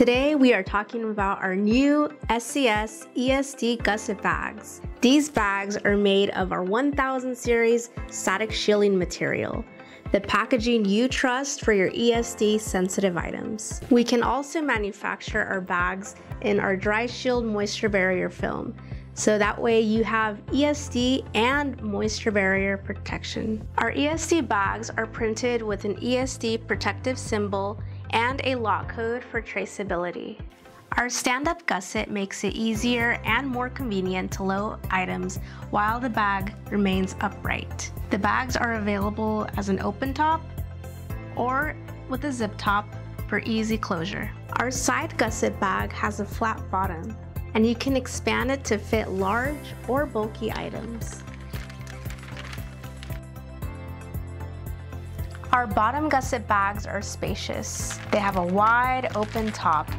Today we are talking about our new SCS ESD gusset bags. These bags are made of our 1000 series static shielding material, the packaging you trust for your ESD sensitive items. We can also manufacture our bags in our Dri-Shield moisture barrier film, so that way you have ESD and moisture barrier protection. Our ESD bags are printed with an ESD protective symbol and a lot code for traceability. Our stand-up gusset makes it easier and more convenient to load items while the bag remains upright. The bags are available as an open top or with a zip top for easy closure. Our side gusset bag has a flat bottom, and you can expand it to fit large or bulky items. Our bottom gusset bags are spacious. They have a wide open top,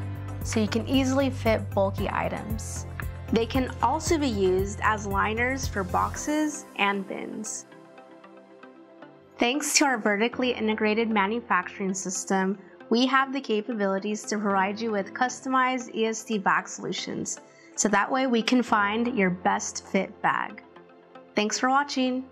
so you can easily fit bulky items. They can also be used as liners for boxes and bins. Thanks to our vertically integrated manufacturing system, we have the capabilities to provide you with customized ESD bag solutions, so that way we can find your best fit bag. Thanks for watching.